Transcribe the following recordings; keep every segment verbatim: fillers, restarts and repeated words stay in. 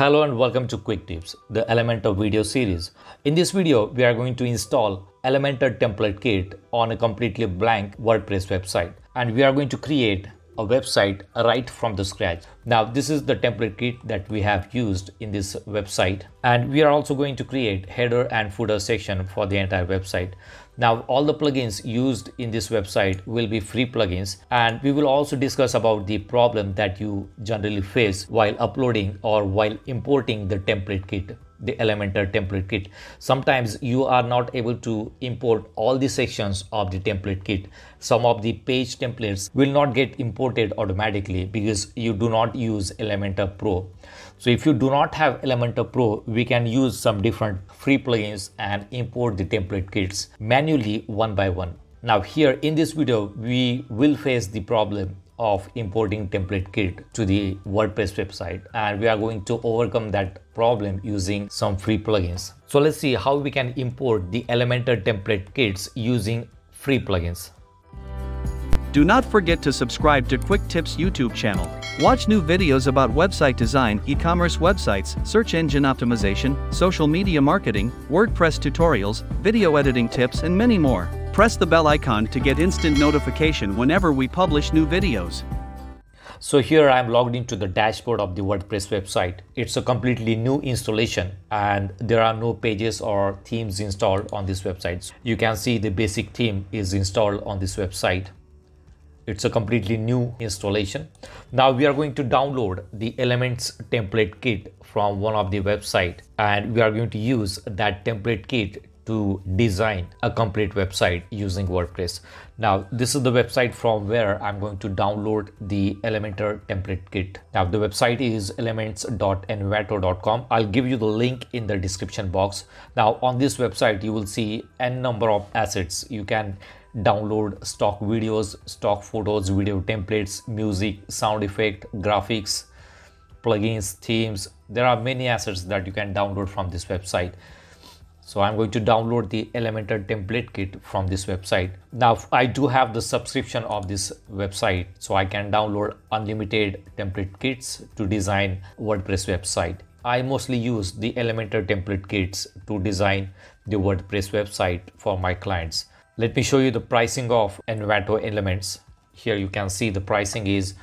Hello and welcome to Quick Tips, the Elementor video series. In this video, we are going to install Elementor template kit on a completely blank WordPress website, and we are going to create a website right from the scratch. Now, this is the template kit that we have used in this website, and we are also going to create header and footer section for the entire website. Now, all the plugins used in this website will be free plugins, and we will also discuss about the problem that you generally face while uploading or while importing the template kit, the Elementor template kit. Sometimes you are not able to import all the sections of the template kit. Some of the page templates will not get imported automatically because you do not use Elementor Pro. So if you do not have Elementor Pro, we can use some different free plugins and import the template kits manually one by one. Now here in this video, we will face the problem of importing template kit to the WordPress website, and we are going to overcome that problem using some free plugins. So let's see how we can import the Elementor template kits using free plugins. Do not forget to subscribe to Quick Tips YouTube channel. Watch new videos about website design, e-commerce websites, search engine optimization, social media marketing, WordPress tutorials, video editing tips, and many more. Press the bell icon to get instant notification whenever we publish new videos. So here I am logged into the dashboard of the WordPress website. It's a completely new installation and there are no pages or themes installed on this website. You can see the basic theme is installed on this website. It's a completely new installation. Now we are going to download the Elements template kit from one of the website, and we are going to use that template kit to design a complete website using WordPress. Now this is the website from where I'm going to download the Elementor template kit. Now the website is elements dot envato dot com. I'll give you the link in the description box. Now on this website you will see n number of assets. You can download stock videos, stock photos, video templates, music, sound effect, graphics, plugins, themes. There are many assets that you can download from this website. So I'm going to download the Elementor template kit from this website. Now I do have the subscription of this website, so I can download unlimited template kits to design WordPress website. I mostly use the Elementor template kits to design the WordPress website for my clients. Let me show you the pricing of Envato Elements. Here you can see the pricing is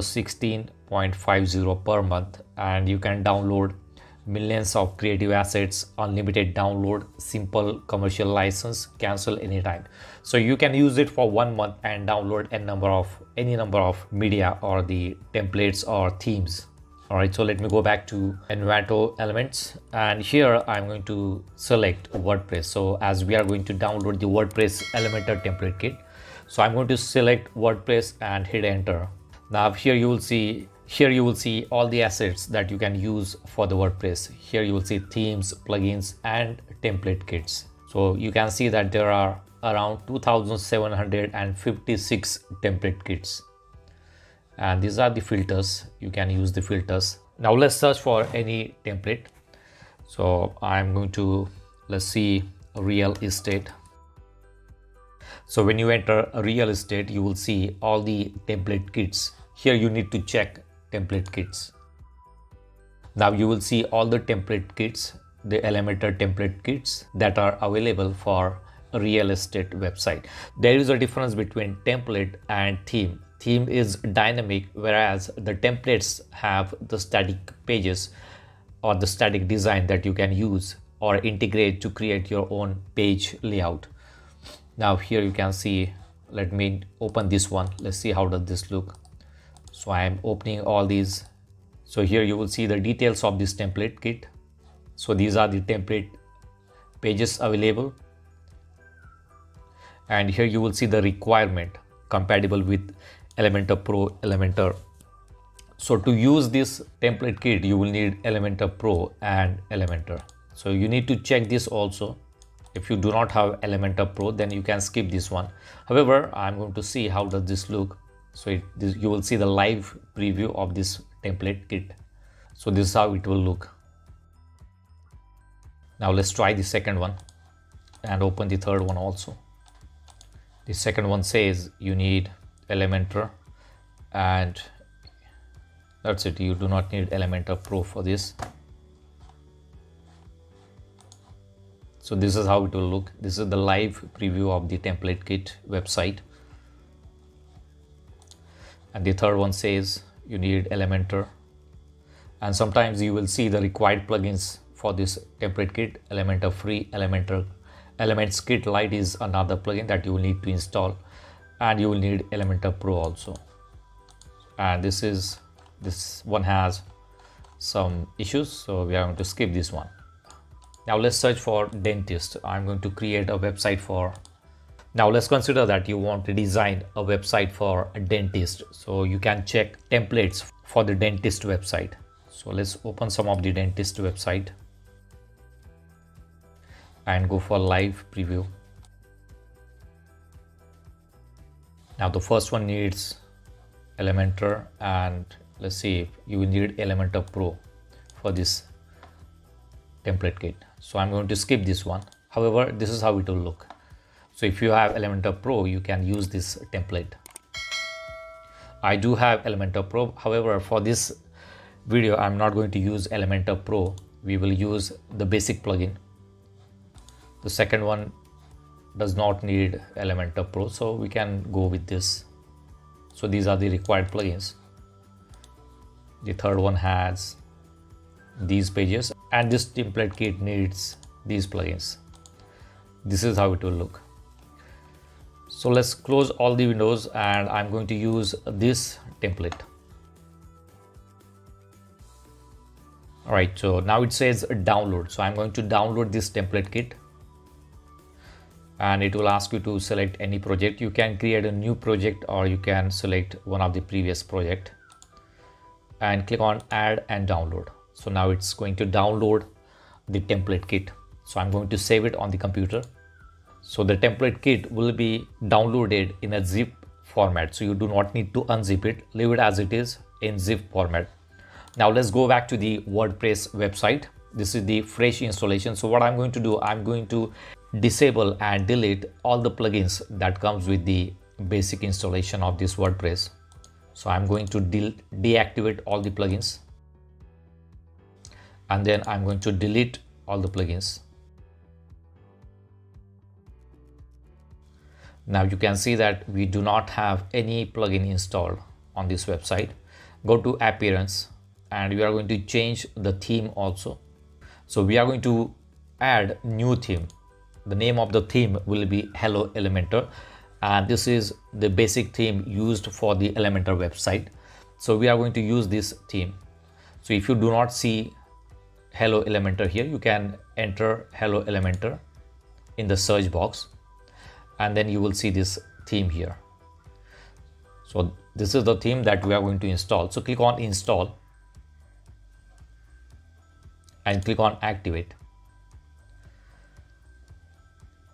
sixteen fifty per month, and you can download millions of creative assets, unlimited download, simple commercial license, cancel anytime. So you can use it for one month and download a number of any number of media or the templates or themes. All right, so let me go back to Envato Elements, and here I'm going to select WordPress. So as we are going to download the WordPress Elementor template kit, so I'm going to select WordPress and hit enter. Now here you will see Here you will see all the assets that you can use for the WordPress. Here you will see themes, plugins, and template kits. So you can see that there are around two thousand seven hundred fifty-six template kits. And these are the filters. You can use the filters. Now let's search for any template. So I'm going to, let's see, real estate. So when you enter real estate, you will see all the template kits. Here you need to check template kits. Now you will see all the template kits, the Elementor template kits that are available for real estate website. There is a difference between template and theme. Theme is dynamic, whereas the templates have the static pages or the static design that you can use or integrate to create your own page layout. Now here you can see, let me open this one. Let's see how does this look. So I am opening all these. So here you will see the details of this template kit. So these are the template pages available. And here you will see the requirement compatible with Elementor Pro, Elementor. So to use this template kit, you will need Elementor Pro and Elementor. So you need to check this also. If you do not have Elementor Pro, then you can skip this one. However, I'm going to see how does this look. So it, this, you will see the live preview of this template kit. So this is how it will look. Now let's try the second one and open the third one also. The second one says you need Elementor and That's it. You do not need Elementor Pro for this. So this is how it will look. This is the live preview of the template kit website. And the third one says you need Elementor. And sometimes you will see the required plugins for this template kit, Elementor Free, Elementor, Elements Kit Lite is another plugin that you will need to install, and you will need Elementor Pro also. And this is, this one has some issues, so we are going to skip this one. Now let's search for dentist. I'm going to create a website for, now let's consider that you want to design a website for a dentist. So you can check templates for the dentist website. So let's open some of the dentist website and go for live preview. Now the first one needs Elementor, and let's see if you will need Elementor Pro for this template kit. So I'm going to skip this one. However, this is how it will look. So if you have Elementor Pro, you can use this template. I do have Elementor Pro. However, for this video, I'm not going to use Elementor Pro. We will use the basic plugin. The second one does not need Elementor Pro, so we can go with this. So these are the required plugins. The third one has these pages, and this template kit needs these plugins. This is how it will look. So let's close all the windows, and I'm going to use this template. All right, so now it says download. So I'm going to download this template kit, and it will ask you to select any project. You can create a new project, or you can select one of the previous project and click on add and download. So now it's going to download the template kit. So I'm going to save it on the computer. So the template kit will be downloaded in a zip format. So you do not need to unzip it, leave it as it is in zip format. Now let's go back to the WordPress website. This is the fresh installation. So what I'm going to do, I'm going to disable and delete all the plugins that comes with the basic installation of this WordPress. So I'm going to de deactivate all the plugins, and then I'm going to delete all the plugins. Now you can see that we do not have any plugin installed on this website. Go to appearance, and we are going to change the theme also. So we are going to add new theme. The name of the theme will be Hello Elementor, and this is the basic theme used for the Elementor website. So we are going to use this theme. So if you do not see Hello Elementor here, you can enter Hello Elementor in the search box, and then you will see this theme here. So this is the theme that we are going to install. So click on install and click on activate.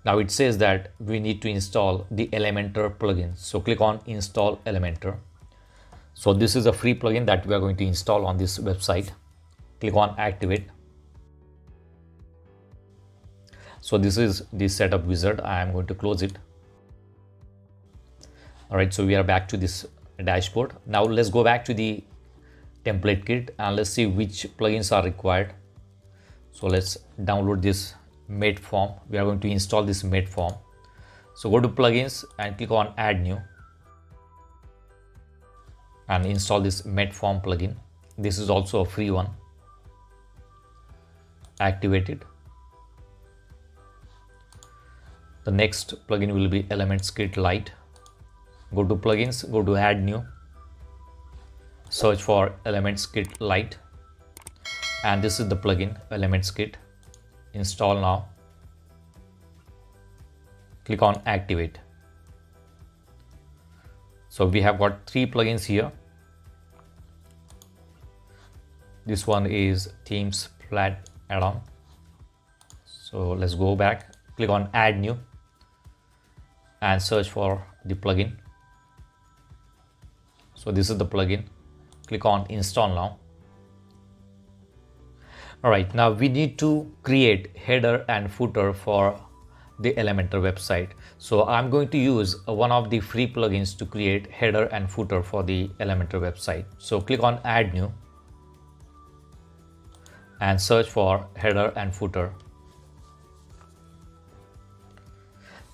Now it says that we need to install the Elementor plugin. So click on install Elementor. So this is a free plugin that we are going to install on this website. Click on activate. So this is the setup wizard. I am going to close it. All right, so we are back to this dashboard. Now let's go back to the template kit, and let's see which plugins are required. So let's download this Metform. We are going to install this Metform. So go to plugins and click on add new, and install this Metform plugin. This is also a free one. Activate it. The next plugin will be Elements Kit Lite. Go to plugins, go to add new, search for Elements Kit Lite, and this is the plugin Elements Kit. Install now. Click on activate. So we have got three plugins here. This one is Theme Splat add-on. So let's go back, click on add new, and search for the plugin. So this is the plugin. Click on install now. All right, now we need to create header and footer for the Elementor website. So I'm going to use one of the free plugins to create header and footer for the Elementor website. So click on Add New and search for header and footer.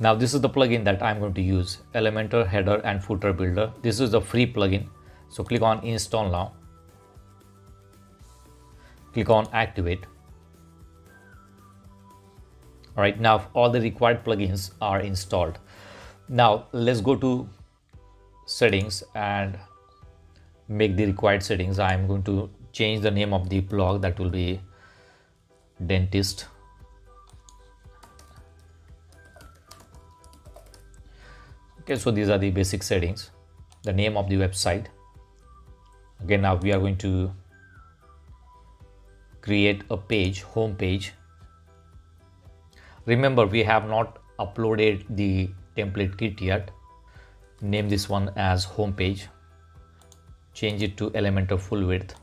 Now this is the plugin that I'm going to use, Elementor Header and Footer Builder. This is the free plugin. So click on Install Now. Click on Activate. All right, now all the required plugins are installed. Now let's go to settings and make the required settings. I'm going to change the name of the blog. That will be Dentist. Okay, so these are the basic settings. The name of the website. Okay, now we are going to create a page, home page. Remember, we have not uploaded the template kit yet. Name this one as home page. Change it to Elementor full width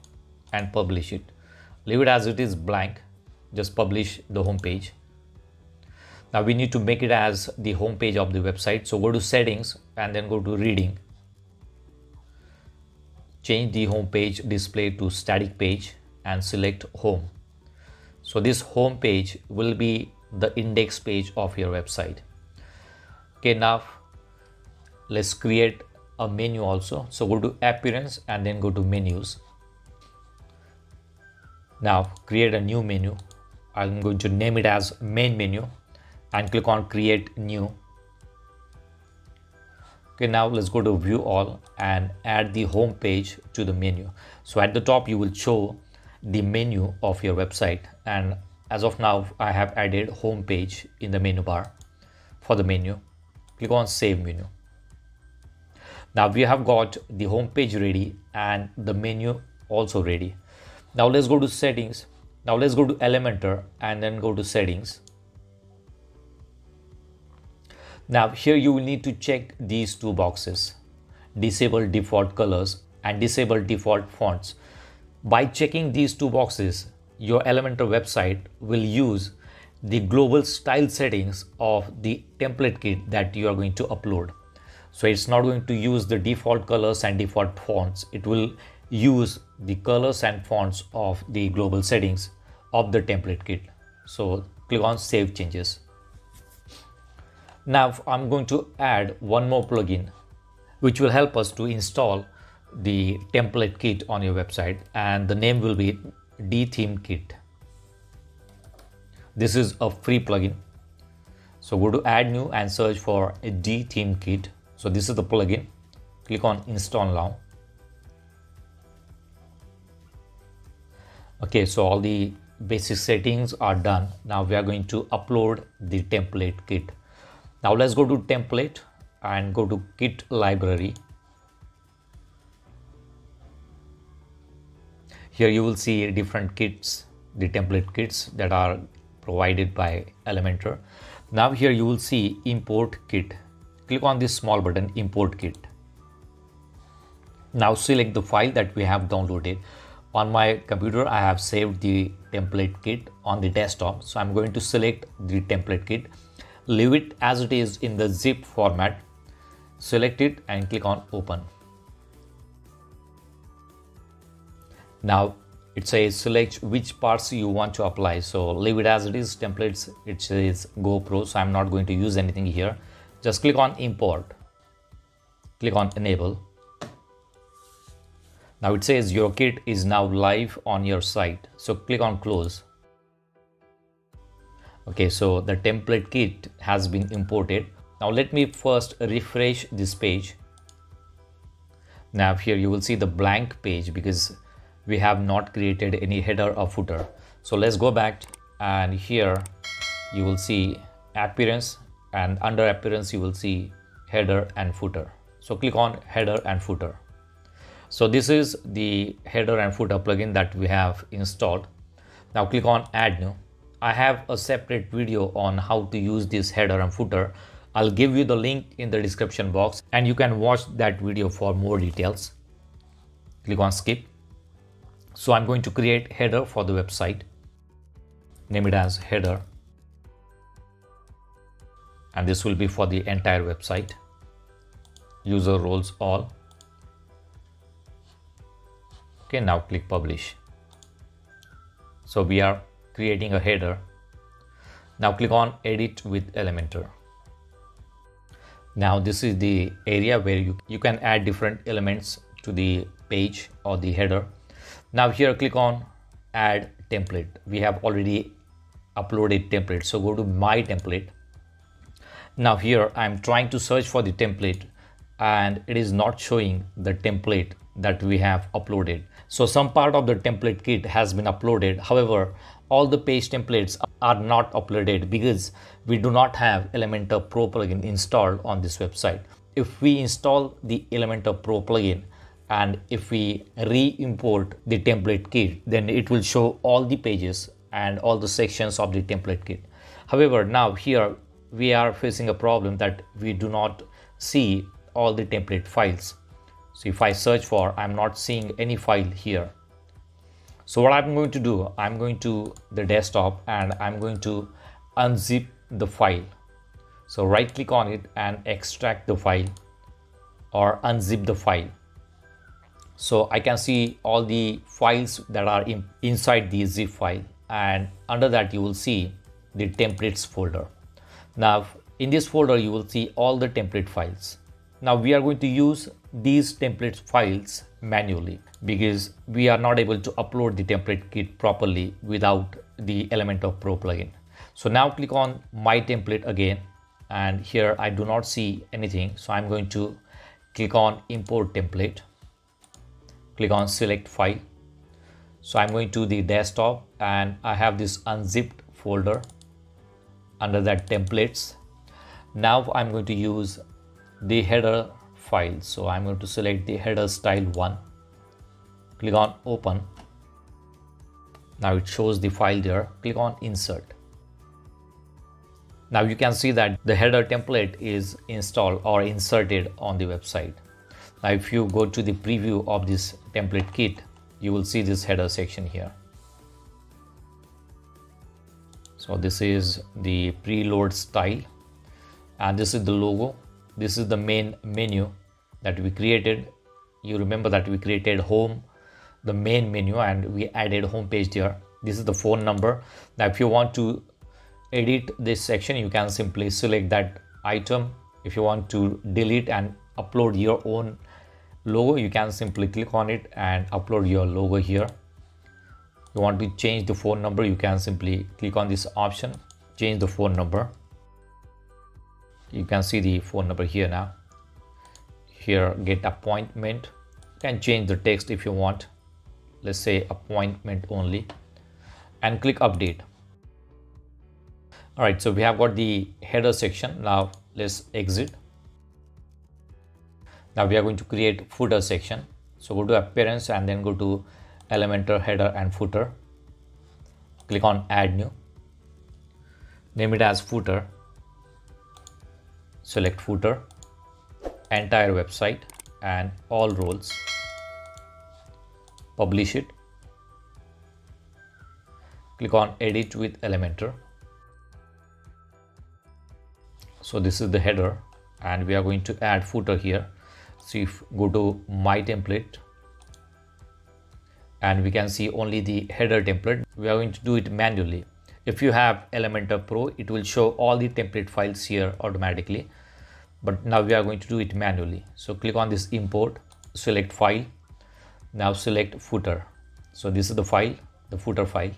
and publish it. Leave it as it is blank. Just publish the home page. Now we need to make it as the home page of the website. So go to settings and then go to reading. Change the home page display to static page and select home. So this home page will be the index page of your website. Okay, now let's create a menu also. So go to appearance and then go to menus. Now create a new menu. I'm going to name it as main menu and click on create new. Okay, now let's go to view all and add the home page to the menu. So at the top you will show the menu of your website, and as of now I have added home page in the menu bar. For the menu, click on save menu. Now we have got the home page ready and the menu also ready. Now let's go to settings. Now let's go to Elementor and then go to settings. Now here you will need to check these two boxes, disable default colors and disable default fonts. By checking these two boxes, your Elementor website will use the global style settings of the template kit that you are going to upload. So it's not going to use the default colors and default fonts. It will use the colors and fonts of the global settings of the template kit. So click on Save Changes. Now I'm going to add one more plugin which will help us to install the template kit on your website, and the name will be D Theme Kit. This is a free plugin. So go to Add New and search for a D Theme Kit. So this is the plugin. Click on Install Now. Okay, so all the basic settings are done. Now we are going to upload the template kit. Now let's go to template and go to kit library. Here you will see different kits, the template kits that are provided by Elementor. Now here you will see import kit. Click on this small button, import kit. Now select the file that we have downloaded. On my computer, I have saved the template kit on the desktop. So I'm going to select the template kit. Leave it as it is in the zip format, select it and click on open. Now it says select which parts you want to apply. So leave it as it is, templates, it says GoPro. So I'm not going to use anything here. Just click on import, click on enable. Now it says your kit is now live on your site. So click on close. Okay, so the template kit has been imported. Now let me first refresh this page. Now here you will see the blank page because we have not created any header or footer. So let's go back, and here you will see appearance, and under appearance you will see header and footer. So click on header and footer. So this is the header and footer plugin that we have installed. Now click on add new. I have a separate video on how to use this header and footer. I'll give you the link in the description box and you can watch that video for more details. Click on skip. So I'm going to create header for the website. Name it as header. and this will be for the entire website. User roles all. Okay, now click publish. So we are creating a header. Now click on edit with Elementor. Now this is the area where you, you can add different elements to the page or the header. Now here click on add template. We have already uploaded template, so go to my template. Now here I'm trying to search for the template and it is not showing the template that we have uploaded. So some part of the template kit has been uploaded. However, all the page templates are not uploaded because we do not have Elementor Pro plugin installed on this website. If we install the Elementor Pro plugin and if we re-import the template kit, then it will show all the pages and all the sections of the template kit. However, now here we are facing a problem that we do not see all the template files. So if I search for, I'm not seeing any file here. So what I'm going to do, I'm going to the desktop and I'm going to unzip the file. So right click on it and extract the file or unzip the file. So I can see all the files that are in, inside the zip file, and under that you will see the templates folder. Now in this folder you will see all the template files. Now we are going to use these template files manually because we are not able to upload the template kit properly without the Elementor Pro plugin. So now click on my template again, and here I do not see anything, so I'm going to click on import template, click on select file. So I'm going to the desktop and I have this unzipped folder, under that templates. Now I'm going to use the header file, so I'm going to select the header style one, click on open. Now it shows the file there, click on insert. Now you can see that the header template is installed or inserted on the website. Now if you go to the preview of this template kit, you will see this header section here. So this is the preload style and this is the logo. This is the main menu that we created. You remember that we created home, the main menu, and we added home page there. This is the phone number. Now if you want to edit this section, you can simply select that item. If you want to delete and upload your own logo, you can simply click on it and upload your logo here. You want to change the phone number, you can simply click on this option, change the phone number. You can see the phone number here. Now here get appointment, you can change the text if you want, let's say appointment only, and click update. All right, so we have got the header section. Now let's exit. Now we are going to create footer section, so go to appearance and then go to Elementor header and footer, click on add new, name it as footer, select footer, entire website and all roles, publish it, click on edit with Elementor. So this is the header and we are going to add footer here. So if go to my template and we can see only the header template. We are going to do it manually. If you have Elementor Pro, it will show all the template files here automatically, but now we are going to do it manually. So click on this import, select file, now select footer. So this is the file, the footer file,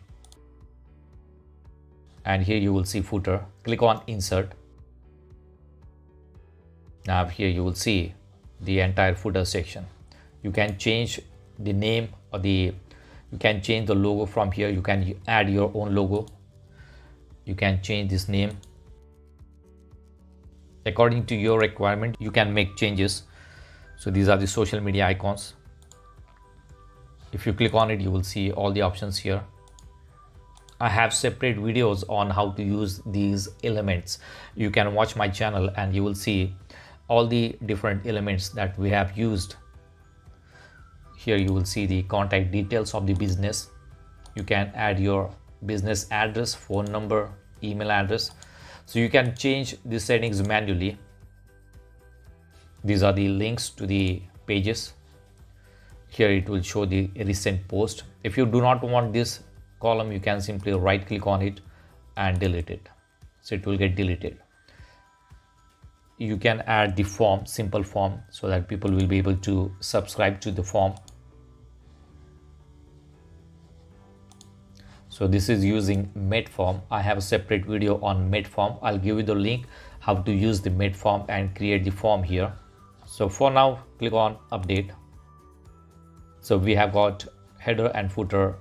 and here you will see footer, click on insert. Now here you will see the entire footer section. You can change the name or the you can change the logo from here. You can add your own logo. You can change this name according to your requirement. You can make changes. So these are the social media icons. If you click on it, you will see all the options here. I have separate videos on how to use these elements. You can watch my channel and you will see all the different elements that we have used. Here you will see the contact details of the business. You can add your business address, phone number, email address. So you can change the settings manually. These are the links to the pages. Here it will show the recent post. If you do not want this column, you can simply right click on it and delete it. So it will get deleted. You can add the form, simple form, so that people will be able to subscribe to the form. So this is using Metform. I have a separate video on Metform. I'll give you the link how to use the Metform and create the form here. So for now, click on update. So we have got header and footer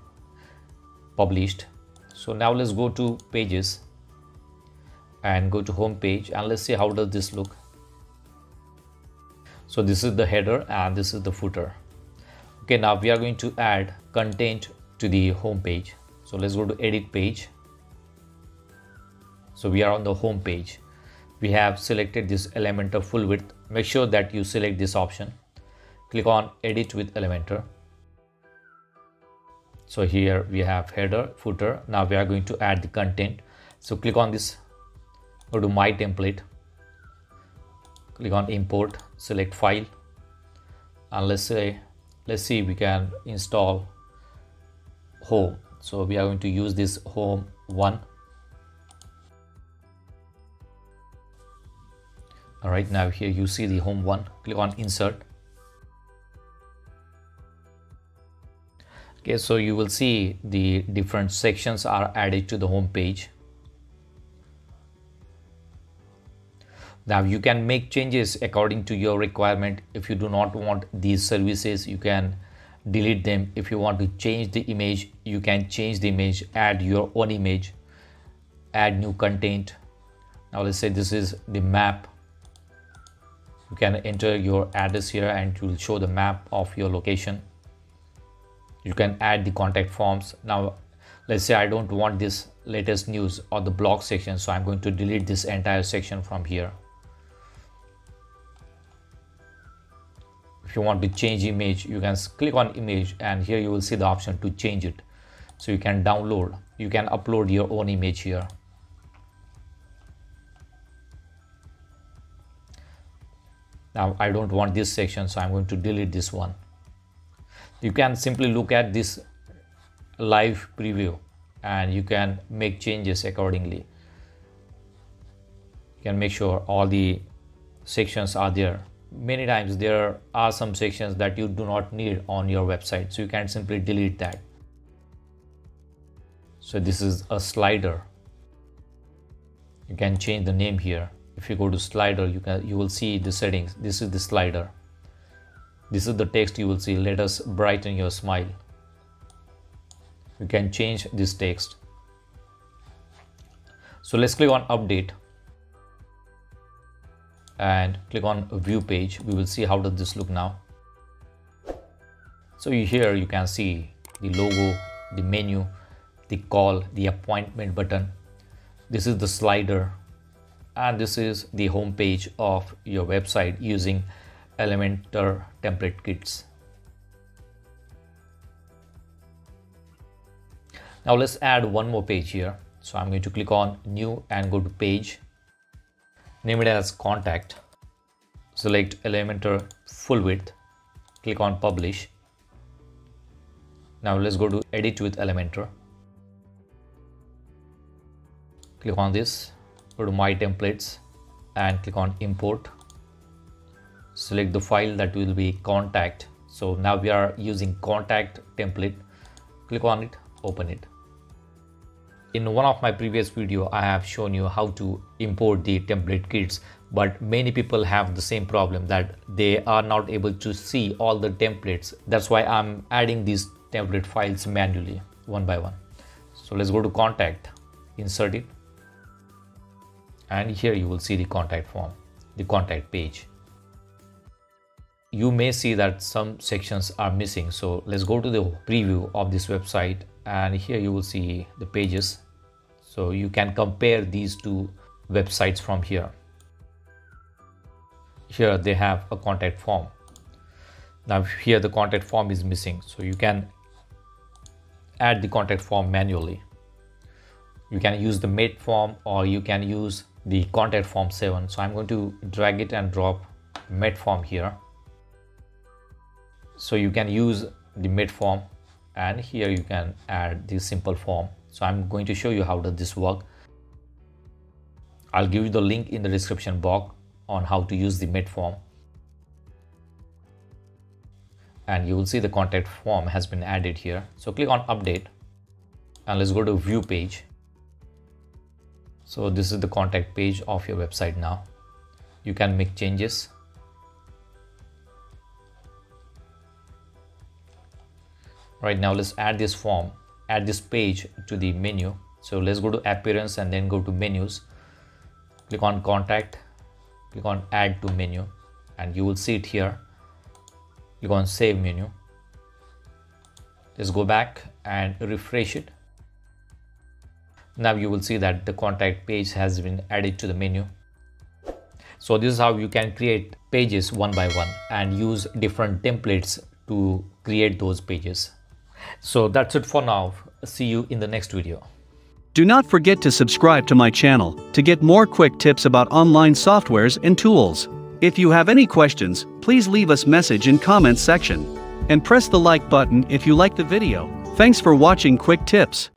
published. So now let's go to pages and go to home page and let's see how does this look. So this is the header and this is the footer. Okay, now we are going to add content to the home page. So let's go to edit page. So we are on the home page. We have selected this Elementor full width. Make sure that you select this option. Click on edit with Elementor. So here we have header, footer. Now we are going to add the content. So click on this, go to my template. Click on import, select file. And let's say, let's see, we can install home. So we are going to use this home one. All right, now here you see the home one. Click on insert. Okay, so you will see the different sections are added to the home page. Now you can make changes according to your requirement. If you do not want these services, you can delete them. If you want to change the image, you can change the image, add your own image, add new content. Now let's say this is the map. You can enter your address here and it will show the map of your location. You can add the contact forms. Now let's say I don't want this latest news or the blog section, so I'm going to delete this entire section from here. If you want to change image, you can click on image and here you will see the option to change it. So you can download, you can upload your own image here. Now I don't want this section, so I'm going to delete this one. You can simply look at this live preview and you can make changes accordingly. You can make sure all the sections are there. Many times there are some sections that you do not need on your website, so you can simply delete that. So this is a slider. You can change the name here. If you go to slider, you can you will see the settings. This is the slider. This is the text you will see. Let us brighten your smile. You can change this text. So let's click on update. And click on view page. We will see how does this look now. So here you can see the logo, the menu, the call, the appointment button. This is the slider and this is the home page of your website using Elementor template kits. Now let's add one more page here. So I'm going to click on new and go to page. Name it as contact. Select Elementor full width. Click on publish. Now let's go to edit with Elementor. Click on this. Go to my templates and click on import. Select the file that will be contact. So now we are using contact template. Click on it. Open it. In one of my previous video, I have shown you how to import the template kits, but many people have the same problem that they are not able to see all the templates. That's why I'm adding these template files manually one by one. So let's go to contact, insert it. And here you will see the contact form, the contact page. You may see that some sections are missing. So let's go to the preview of this website. And here you will see the pages. So you can compare these two websites from here. Here they have a contact form. Now here the contact form is missing. So you can add the contact form manually. You can use the Metform or you can use the Contact Form seven. So I'm going to drag it and drop Metform here. So you can use the Metform, and here you can add the simple form. So I'm going to show you how does this work. I'll give you the link in the description box on how to use the Metform. And you will see the contact form has been added here. So click on update and let's go to view page. So this is the contact page of your website now. You can make changes. Right now, let's add this form, add this page to the menu. So let's go to appearance and then go to menus. Click on contact, click on add to menu, and you will see it here. Click on save menu. Let's go back and refresh it. Now you will see that the contact page has been added to the menu. So this is how you can create pages one by one and use different templates to create those pages. So that's it for now. See you in the next video. Do not forget to subscribe to my channel to get more quick tips about online softwares and tools. If you have any questions, please leave us message in comments section. And press the like button if you like the video. Thanks for watching Quick Tips.